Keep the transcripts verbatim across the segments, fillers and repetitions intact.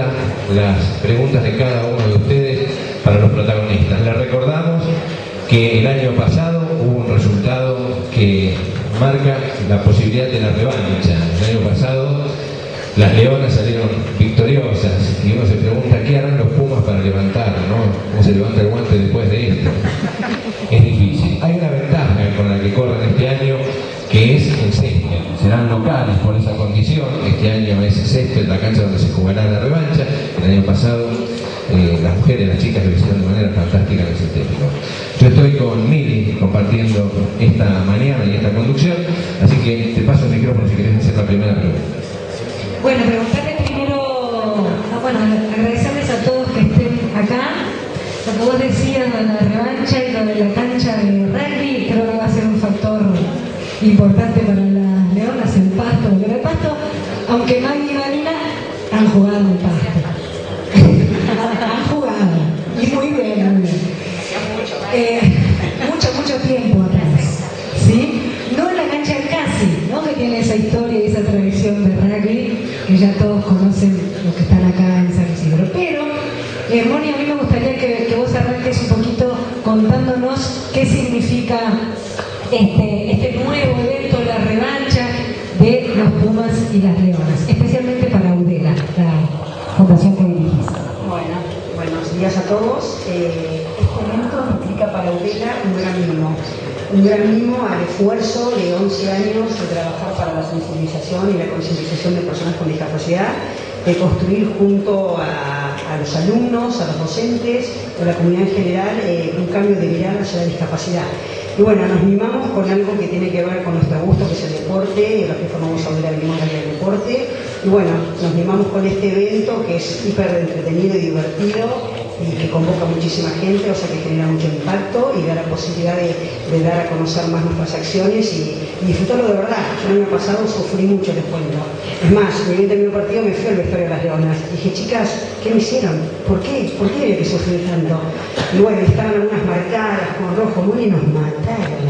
respuestas, las preguntas de cada uno de ustedes para los protagonistas. Les recordamos que el año pasado hubo un resultado que marca la posibilidad de la revancha. El año pasado las Leonas salieron victoriosas y uno se pregunta ¿qué harán los Pumas para levantar? ¿No? ¿Cómo se levanta el guante después de esto? Es difícil. Hay una ventaja con la que corren este año, que es el césped. Serán locales por esa condición. Este año es césped, la cancha donde se jugará la revancha. El año pasado eh, las mujeres, las chicas lo hicieron de manera fantástica en el sintético. Yo estoy con Mili compartiendo esta mañana y esta conducción, así que te paso el micrófono si querés hacer la primera pregunta. Bueno, preguntarles primero, bueno, agradecerles a todos que estén acá. Lo que vos decías, lo de la revancha y lo de la cancha de rugby, creo que va a ser un factor importante para las Leonas, el pasto, porque el pasto, aunque Maggie y Marina han jugado el pasto. Han jugado, y muy bien, muy bien. Eh, mucho, mucho tiempo atrás, ¿sí? No en la cancha del Casi, ¿no? Que tiene esa historia y esa tradición de rugby, que ya todos conocen los que están acá en San Isidro. Pero, eh, Moni, a mí me gustaría que, que vos arranques un poquito contándonos qué significa este, este nuevo evento, la revancha de los Pumas y las Leonas, especialmente para Audela, la fundación que dirigís. Bueno, buenos días a todos. Eh, este evento implica para Audela un gran mimo. Un gran mimo al esfuerzo de once años de trabajar para la sensibilización y la concientización de personas con discapacidad, de construir junto a, a los alumnos, a los docentes, a la comunidad en general, eh, un cambio de mirada hacia la discapacidad. Y bueno, nos mimamos con algo que tiene que ver con nuestro gusto, que es el deporte, los que formamos Audela venimos del deporte. Y bueno, nos mimamos con este evento que es hiper entretenido y divertido, y que convoca a muchísima gente, o sea que genera mucho impacto y da la posibilidad de, de dar a conocer más nuestras acciones y, y disfrutarlo de verdad. Yo el año pasado sufrí mucho, les cuento. Es más, en el tercer partido me fui al vestuario de las Leonas. Dije, chicas, ¿qué me hicieron? ¿Por qué? ¿Por qué había que sufrir tanto? Y bueno, estaban algunas marcadas con rojo, muy y nos mataron.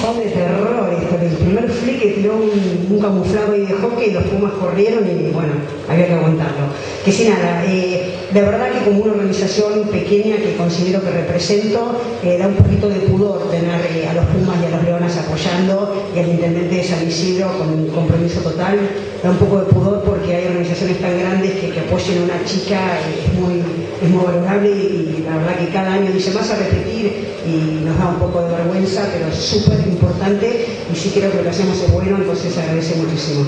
Son de terror esto, el primer flick que tiró un, un camuflado ahí de hockey y los Pumas corrieron y bueno, había que aguantarlo. Que si nada, eh, de verdad que como una organización pequeña que considero que represento, eh, da un poquito de pudor tener eh, a los Pumas y a las Leonas apoyando, y al intendente de San Isidro con un compromiso total. Da un poco de pudor porque hay organizaciones tan grandes que, que apoyen a una chica, eh, es muy, es muy valorable y la verdad que cada año dice más a repetir y nos da un poco de vergüenza, pero es súper importante y sí creo que lo hacemos es bueno, entonces agradece muchísimo.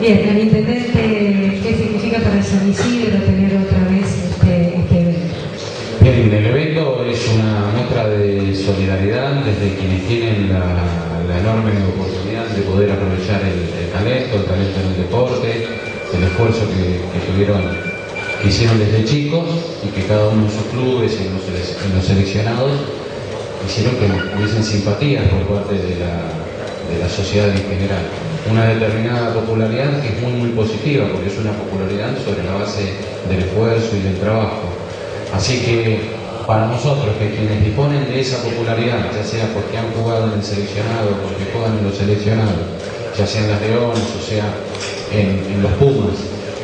Bien, al intendente, ¿qué significa para San Isidro tener otra vez este, este evento? Bien, el evento es una muestra de solidaridad desde quienes tienen la, la enorme oportunidad de poder aprovechar el, el talento, el talento en el deporte, el esfuerzo que, que tuvieron, que hicieron desde chicos y que cada uno en sus clubes, en los, en los seleccionados, hicieron que hubiesen simpatías por parte de la, de la sociedad en general. Una determinada popularidad que es muy muy positiva, porque es una popularidad sobre la base del esfuerzo y del trabajo. Así que para nosotros, que quienes disponen de esa popularidad, ya sea porque han jugado en el seleccionado, porque juegan en los seleccionados, ya sea en las Leonas, o sea en, en los Pumas,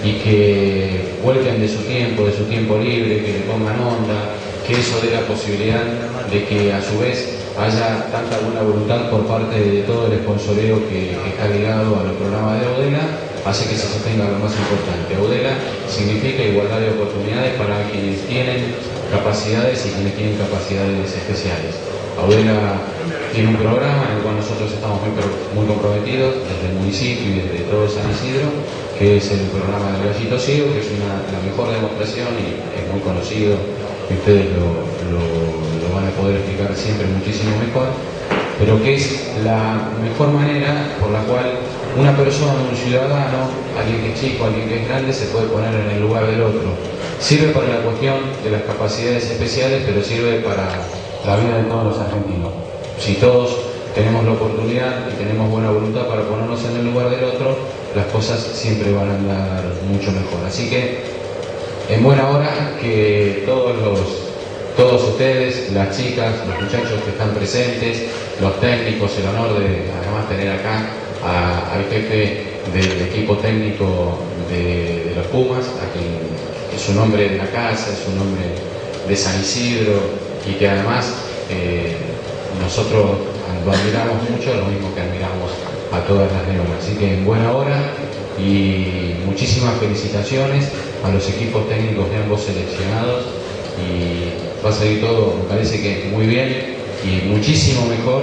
y que vuelquen de su tiempo, de su tiempo libre, que le pongan onda, que eso dé la posibilidad de que a su vez haya tanta buena voluntad por parte de todo el sponsoreo que, que está ligado a los programas de Audela, hace que se sostenga lo más importante. Audela significa igualdad de oportunidades para quienes tienen capacidades y quienes tienen capacidades especiales. Audela tiene un programa en el cual nosotros estamos muy, muy comprometidos desde el municipio y desde todo San Isidro, que es el programa del Bellito C I O, que es una, la mejor demostración y es muy conocido, y ustedes lo, lo, lo van a poder explicar siempre muchísimo mejor, pero que es la mejor manera por la cual una persona, un ciudadano, alguien que es chico, alguien que es grande, se puede poner en el lugar del otro. Sirve para la cuestión de las capacidades especiales, pero sirve para la vida de todos los argentinos. Si todos tenemos la oportunidad y tenemos buena voluntad para ponernos en el lugar del otro, las cosas siempre van a andar mucho mejor. Así que, en buena hora, que todos los, todos ustedes, las chicas, los muchachos que están presentes, los técnicos, el honor de además tener acá a, al jefe del equipo técnico de, de los Pumas, a quien es un hombre de la casa, es un hombre de San Isidro, y que además eh, nosotros lo admiramos mucho, lo mismo que admiramos a todas las Leonas. Así que en buena hora y muchísimas felicitaciones a los equipos técnicos de ambos seleccionados, y va a salir todo, me parece que muy bien y muchísimo mejor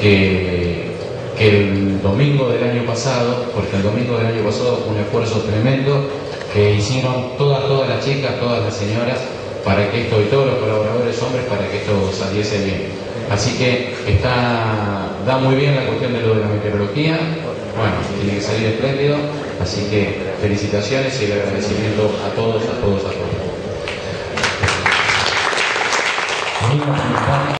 que, que el domingo del año pasado, porque el domingo del año pasado fue un esfuerzo tremendo que hicieron todas, todas las chicas, todas las señoras, para que esto, y todos los colaboradores hombres, para que esto saliese bien. Así que está, da muy bien la cuestión de lo de la meteorología, bueno, tiene que salir espléndido, así que felicitaciones y el agradecimiento a todos, a todos, a todos.